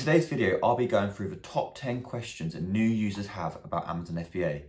today's video, I'll be going through the top 10 questions that new users have about Amazon FBA.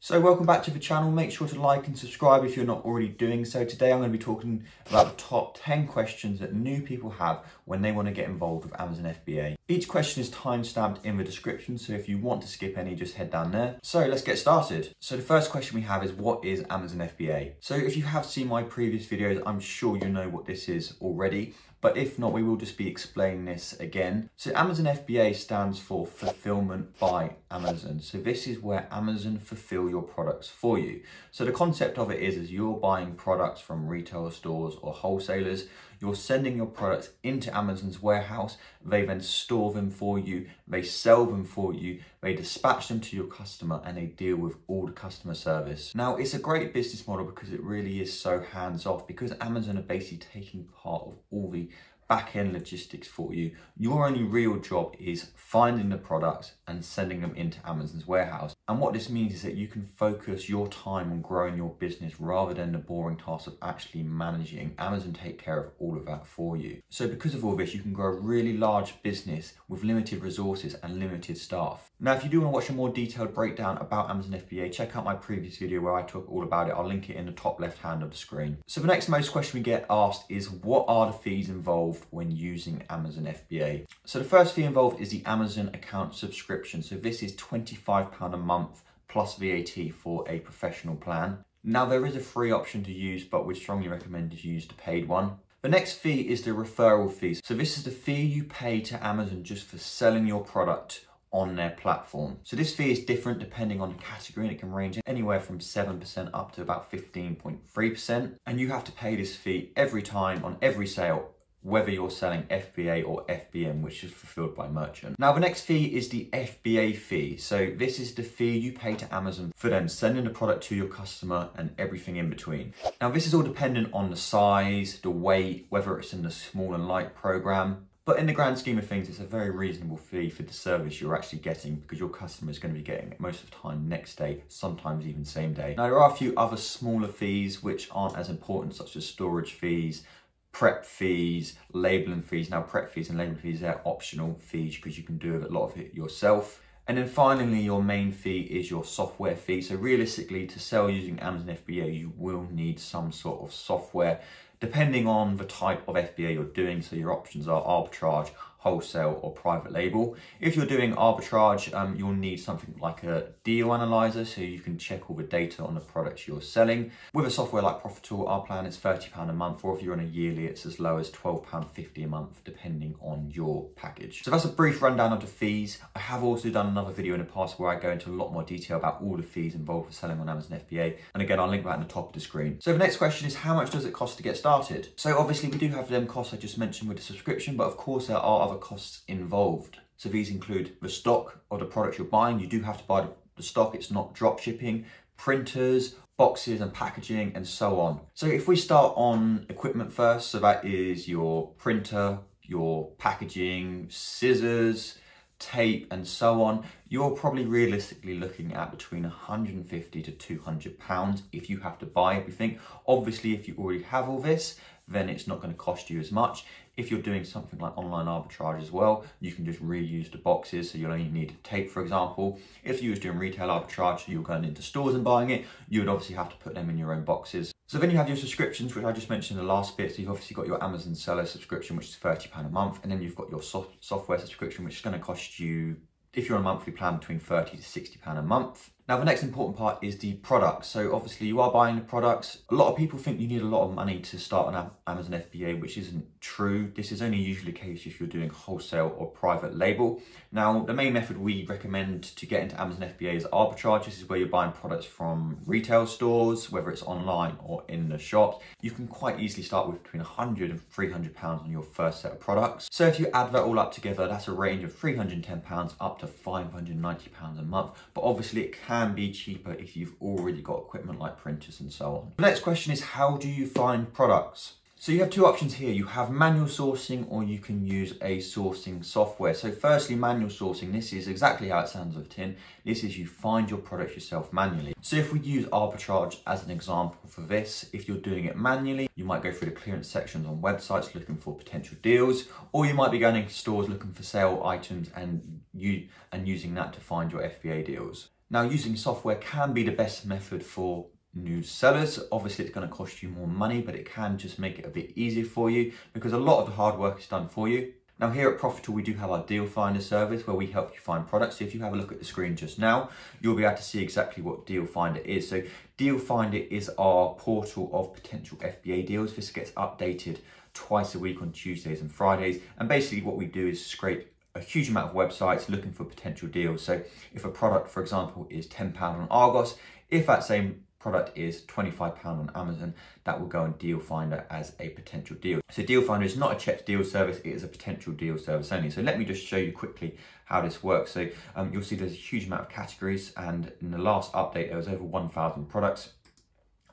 So welcome back to the channel. Make sure to like and subscribe if you're not already doing so. Today I'm going to be talking about the top 10 questions that new people have when they want to get involved with Amazon FBA. Each question is timestamped in the description, so if you want to skip any, just head down there. So let's get started. So the first question we have is, what is Amazon FBA? So if you have seen my previous videos, I'm sure you know what this is already, but if not, we will just be explaining this again. So Amazon FBA stands for Fulfillment by Amazon. So this is where Amazon fulfill your products for you. So the concept of it is you're buying products from retail stores or wholesalers, you're sending your products into Amazon's warehouse, they then store them for you, they sell them for you, they dispatch them to your customer, and they deal with all the customer service. Now, it's a great business model because it really is so hands-off, because Amazon are basically taking part of all the back-end logistics for you. Your only real job is finding the products and sending them into Amazon's warehouse. And what this means is that you can focus your time on growing your business rather than the boring task of actually managing. Amazon take care of all of that for you. So because of all this, you can grow a really large business with limited resources and limited staff. Now, if you do want to watch a more detailed breakdown about Amazon FBA, check out my previous video where I talk all about it. I'll link it in the top left-hand of the screen. So the next most question we get asked is, what are the fees involved when using Amazon FBA? So the first fee involved is the Amazon account subscription. So this is £25 a month plus VAT for a professional plan. Now, there is a free option to use, but we strongly recommend you use the paid one. The next fee is the referral fees. So this is the fee you pay to Amazon just for selling your product on their platform. So this fee is different depending on the category, and it can range anywhere from 7% up to about 15.3%. And you have to pay this fee every time on every sale, whether you're selling FBA or FBM, which is fulfilled by merchant. Now, the next fee is the FBA fee. So this is the fee you pay to Amazon for them sending the product to your customer and everything in between. Now, this is all dependent on the size, the weight, whether it's in the small and light program. But in the grand scheme of things, it's a very reasonable fee for the service you're actually getting, because your customer is going to be getting it most of the time next day, sometimes even same day. Now, there are a few other smaller fees which aren't as important, such as storage fees, prep fees, labeling fees. Now, prep fees and labeling fees are optional fees because you can do a lot of it yourself. And then finally, your main fee is your software fee. So realistically, to sell using Amazon FBA, you will need some sort of software, depending on the type of FBA you're doing. So your options are arbitrage, wholesale, or private label. If you're doing arbitrage, you'll need something like a deal analyzer, so you can check all the data on the products you're selling. With a software like Profitl, our plan is £30 a month, or if you're on a yearly, it's as low as £12.50 a month, depending on your package. So that's a brief rundown of the fees. I have also done another video in the past where I go into a lot more detail about all the fees involved with selling on Amazon FBA. And again, I'll link that in the top of the screen. So the next question is, how much does it cost to get started? So obviously we do have them costs I just mentioned with the subscription, but of course there are other costs involved. So these include the stock or the products you're buying. You do have to buy the stock, it's not drop shipping, printers, boxes and packaging, and so on. So if we start on equipment first, so that is your printer, your packaging, scissors, tape, and so on, you're probably realistically looking at between £150 to £200 if you have to buy everything. Obviously, if you already have all this, then it's not going to cost you as much. If you're doing something like online arbitrage as well, you can just reuse the boxes, so you'll only need tape, for example. If you were doing retail arbitrage, so you're going into stores and buying it, you would obviously have to put them in your own boxes. So then you have your subscriptions, which I just mentioned in the last bit. So you've obviously got your Amazon seller subscription, which is £30 a month, and then you've got your software subscription, which is going to cost you, if you're on a monthly plan, between £30 to £60 a month. Now, the next important part is the products. So obviously you are buying the products. A lot of people think you need a lot of money to start on Amazon FBA, which isn't true. This is only usually the case if you're doing wholesale or private label. Now, the main method we recommend to get into Amazon FBA is arbitrage. This is where you're buying products from retail stores, whether it's online or in the shops. You can quite easily start with between £100 and £300 on your first set of products. So if you add that all up together, that's a range of £310 up to £590 a month. But obviously it can be cheaper if you've already got equipment like printers and so on. The next question is, how do you find products? So you have two options here. You have manual sourcing, or you can use a sourcing software. So firstly, manual sourcing. This is exactly how it sounds with tin. This is you find your products yourself manually. So if we use arbitrage as an example for this, if you're doing it manually, you might go through the clearance sections on websites looking for potential deals, or you might be going into stores looking for sale items and using that to find your FBA deals. Now, using software can be the best method for new sellers. Obviously it's going to cost you more money, but it can just make it a bit easier for you because a lot of the hard work is done for you. Now here at Profitl, we do have our deal finder service where we help you find products. So if you have a look at the screen just now, you'll be able to see exactly what deal finder is. So deal finder is our portal of potential FBA deals. This gets updated twice a week on Tuesdays and Fridays, and basically what we do is scrape a huge amount of websites looking for potential deals. So if a product, for example, is £10 on Argos, if that same product is £25 on Amazon, that will go on Deal Finder as a potential deal. So Deal Finder is not a checked deal service, it is a potential deal service only. So let me just show you quickly how this works. So you'll see there's a huge amount of categories, and in the last update there was over 1,000 products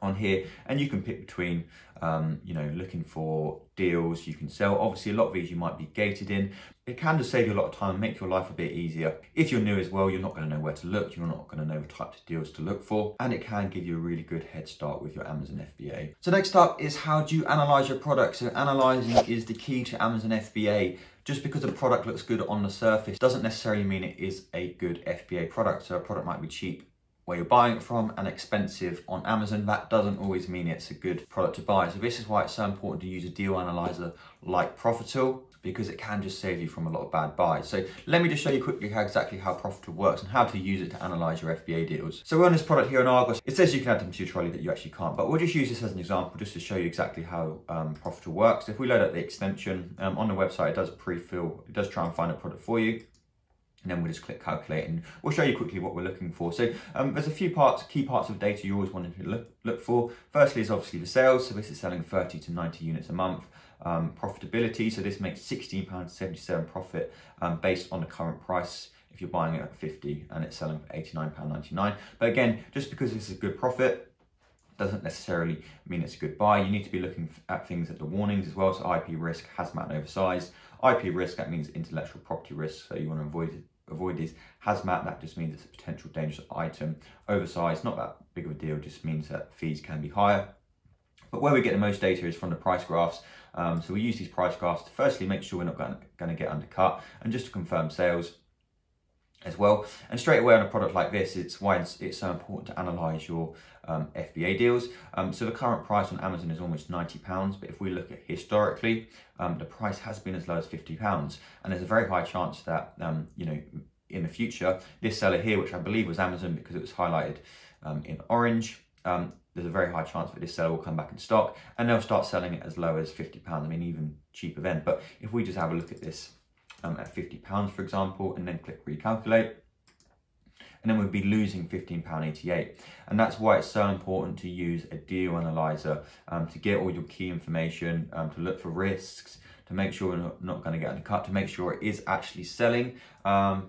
on here, and you can pick between you know, looking for deals you can sell. Obviously a lot of these you might be gated in. It can just save you a lot of time, make your life a bit easier. If you're new as well, you're not going to know where to look, you're not going to know the types of deals to look for, and it can give you a really good head start with your Amazon FBA. So next up is, how do you analyze your product? So analyzing is the key to Amazon FBA. Just because a product looks good on the surface doesn't necessarily mean it is a good FBA product. So a product might be cheap where you're buying it from and expensive on Amazon, that doesn't always mean it's a good product to buy. So this is why it's so important to use a deal analyzer like Profitl, because it can just save you from a lot of bad buys. So let me just show you quickly how exactly how Profitl works and how to use it to analyze your FBA deals. So we're on this product here in Argos. It says you can add them to your trolley, that you actually can't, but we'll just use this as an example just to show you exactly how Profitl works. If we load up the extension on the website, it does pre-fill, it does try and find a product for you. And then we'll just click calculate, and we'll show you quickly what we're looking for. So there's a few parts, key parts of data you always want to look for. Firstly is obviously the sales. So this is selling 30 to 90 units a month. Profitability, so this makes £16.77 profit based on the current price if you're buying it at 50 and it's selling for £89.99. But again, just because this is a good profit doesn't necessarily mean it's a good buy. You need to be looking at things at the warnings as well. So IP risk, hazmat and oversized. IP risk, that means intellectual property risk. So you want to avoid these. Hazmat, that just means it's a potential dangerous item. Oversized, not that big of a deal, just means that fees can be higher. But where we get the most data is from the price graphs. So we use these price graphs to firstly make sure we're not going to get undercut, and just to confirm sales as well. And straight away on a product like this, it's why it's so important to analyze your FBA deals. So the current price on Amazon is almost £90, but if we look at historically, the price has been as low as £50, and there's a very high chance that you know, in the future, this seller here, which I believe was Amazon because it was highlighted in orange, there's a very high chance that this seller will come back in stock and they'll start selling it as low as £50. I mean, even cheaper then. But if we just have a look at this at £50, for example, and then click recalculate, and then we'll be losing £15.88. And that's why it's so important to use a deal analyzer to get all your key information, to look for risks, to make sure we're not going to get undercut, to make sure it is actually selling,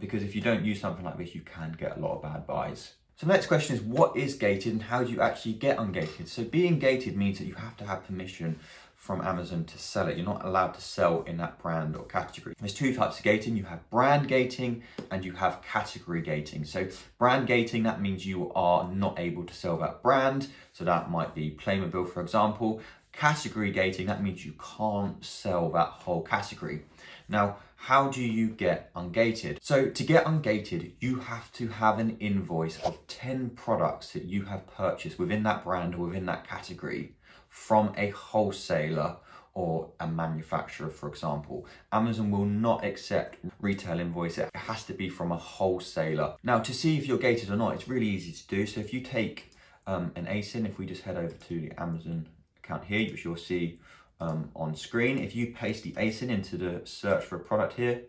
because if you don't use something like this, you can get a lot of bad buys. So the next question is, what is gated and how do you actually get ungated? So being gated means that you have to have permission from Amazon to sell it. You're not allowed to sell in that brand or category. There's two types of gating. You have brand gating and you have category gating. So brand gating, that means you are not able to sell that brand. So that might be Playmobil, for example. Category gating, that means you can't sell that whole category. Now, how do you get ungated? So to get ungated, you have to have an invoice of 10 products that you have purchased within that brand or within that category from a wholesaler or a manufacturer, for example. Amazon will not accept retail invoice. It has to be from a wholesaler. Now, to see if you're gated or not, it's really easy to do. So if you take an ASIN, if we just head over to the Amazon account here, which you'll see on screen, if you paste the ASIN into the search for a product here,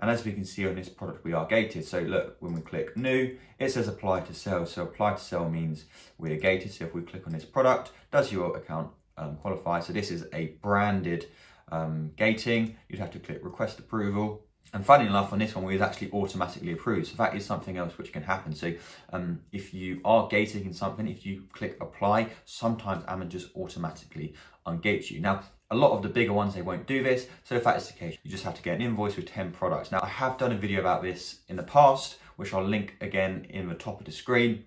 and as we can see on this product, we are gated. So look, when we click new, it says apply to sell. So apply to sell means we're gated. So if we click on this product, does your account qualify? So this is a branded gating. You'd have to click request approval. And funnily enough, on this one, we was actually automatically approved. So that is something else which can happen. So if you are gating in something, if you click apply, sometimes Amazon just automatically ungates you. Now, a lot of the bigger ones, they won't do this. So if that is the case, you just have to get an invoice with 10 products. Now, I have done a video about this in the past, which I'll link again in the top of the screen,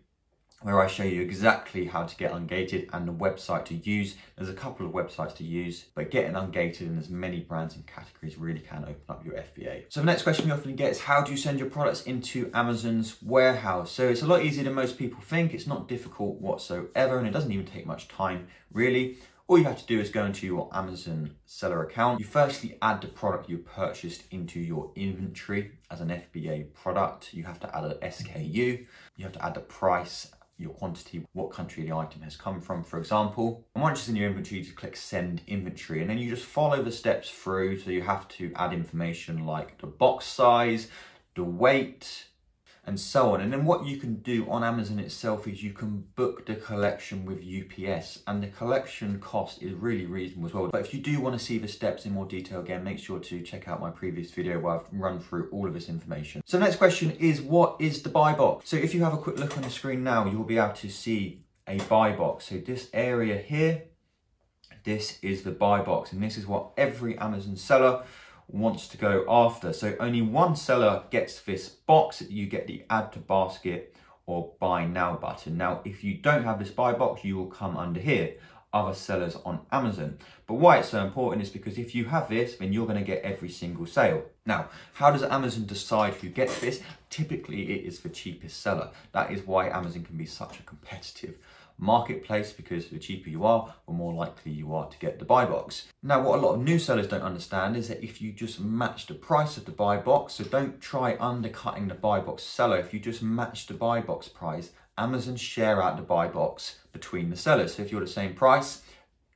where I show you exactly how to get ungated and the website to use. There's a couple of websites to use, but getting ungated in as many brands and categories really can open up your FBA. So the next question we often get is, how do you send your products into Amazon's warehouse? So it's a lot easier than most people think. It's not difficult whatsoever, and it doesn't even take much time, really. All you have to do is go into your Amazon seller account. You firstly add the product you purchased into your inventory as an FBA product. You have to add an SKU. You have to add the price, your quantity, what country the item has come from, for example. And once it's in your inventory, you just click send inventory, and then you just follow the steps through. So you have to add information like the box size, the weight, and so on. And then what you can do on Amazon itself is you can book the collection with UPS, and the collection cost is really reasonable as well. But if you do want to see the steps in more detail, again, make sure to check out my previous video where I've run through all of this information. So next question is, what is the buy box? So if you have a quick look on the screen now, you will be able to see a buy box. So this area here, this is the buy box, and this is what every Amazon seller wants to go after. So only one seller gets this box. You get the add to basket or buy now button. Now, if you don't have this buy box, you will come under here, other sellers on Amazon. But why it's so important is because if you have this, then you're going to get every single sale. Now, how does Amazon decide who gets this? Typically, it is the cheapest seller. That is why Amazon can be such a competitive marketplace, because the cheaper you are, the more likely you are to get the buy box. Now, what a lot of new sellers don't understand is that if you just match the price of the buy box, so don't try undercutting the buy box seller. If you just match the buy box price, Amazon share out the buy box between the sellers. So if you're the same price,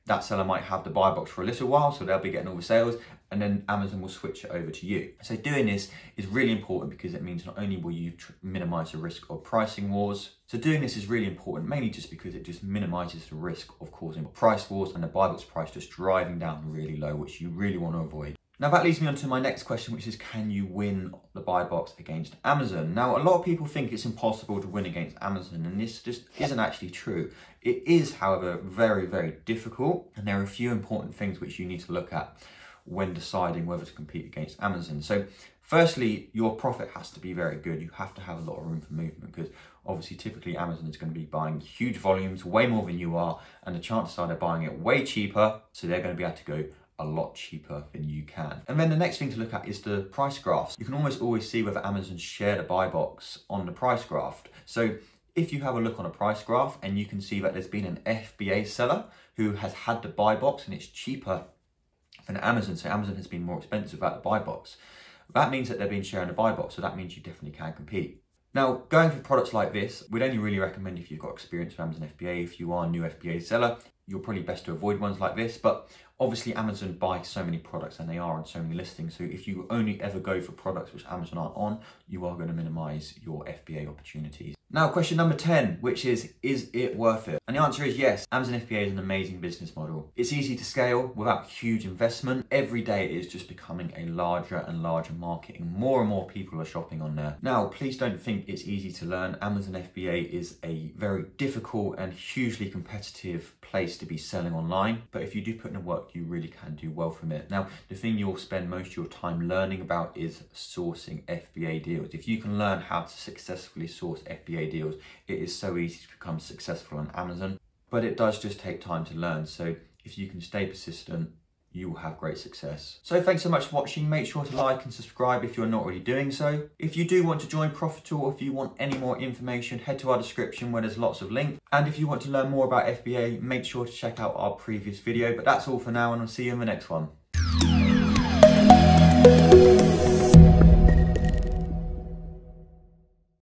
that seller might have the buy box for a little while, so they'll be getting all the sales, and then Amazon will switch it over to you. So doing this is really important because it means not only will you minimize the risk of pricing wars. So doing this is really important, mainly just because it just minimizes the risk of causing price wars and the buy box price just driving down really low, which you really want to avoid. Now that leads me on to my next question, which is, can you win the buy box against Amazon? Now, a lot of people think it's impossible to win against Amazon, and this just isn't actually true. It is, however, very, very difficult, and there are a few important things which you need to look at when deciding whether to compete against Amazon. So firstly, your profit has to be very good. You have to have a lot of room for movement, because obviously typically Amazon is going to be buying huge volumes, way more than you are, and the chances are they're buying it way cheaper, so they're going to be able to go a lot cheaper than you can. And then the next thing to look at is the price graphs. You can almost always see whether Amazon shared a buy box on the price graph. So if you have a look on a price graph and you can see that there's been an FBA seller who has had the buy box and it's cheaper than Amazon, so Amazon has been more expensive at the buy box, that means that they've been sharing a buy box, so that means you definitely can compete. Now, going for products like this, we'd only really recommend if you've got experience with Amazon FBA. If you are a new FBA seller, you're probably best to avoid ones like this, but obviously Amazon buys so many products and they are on so many listings. So if you only ever go for products which Amazon aren't on, you are going to minimize your FBA opportunities. Now, question number 10, which is it worth it? And the answer is yes. Amazon FBA is an amazing business model. It's easy to scale without huge investment. Every day it is just becoming a larger and larger market. More and more people are shopping on there. Now, please don't think it's easy to learn. Amazon FBA is a very difficult and hugely competitive place to be selling online. But if you do put in the work, you really can do well from it. Now, the thing you'll spend most of your time learning about is sourcing FBA deals. If you can learn how to successfully source FBA deals, it is so easy to become successful on Amazon, but it does just take time to learn. So if you can stay persistent, you will have great success. So thanks so much for watching. Make sure to like and subscribe if you're not already doing so. If you do want to join Profitl, or if you want any more information, head to our description where there's lots of links. And if you want to learn more about FBA, make sure to check out our previous video. But that's all for now, and I'll see you in the next one.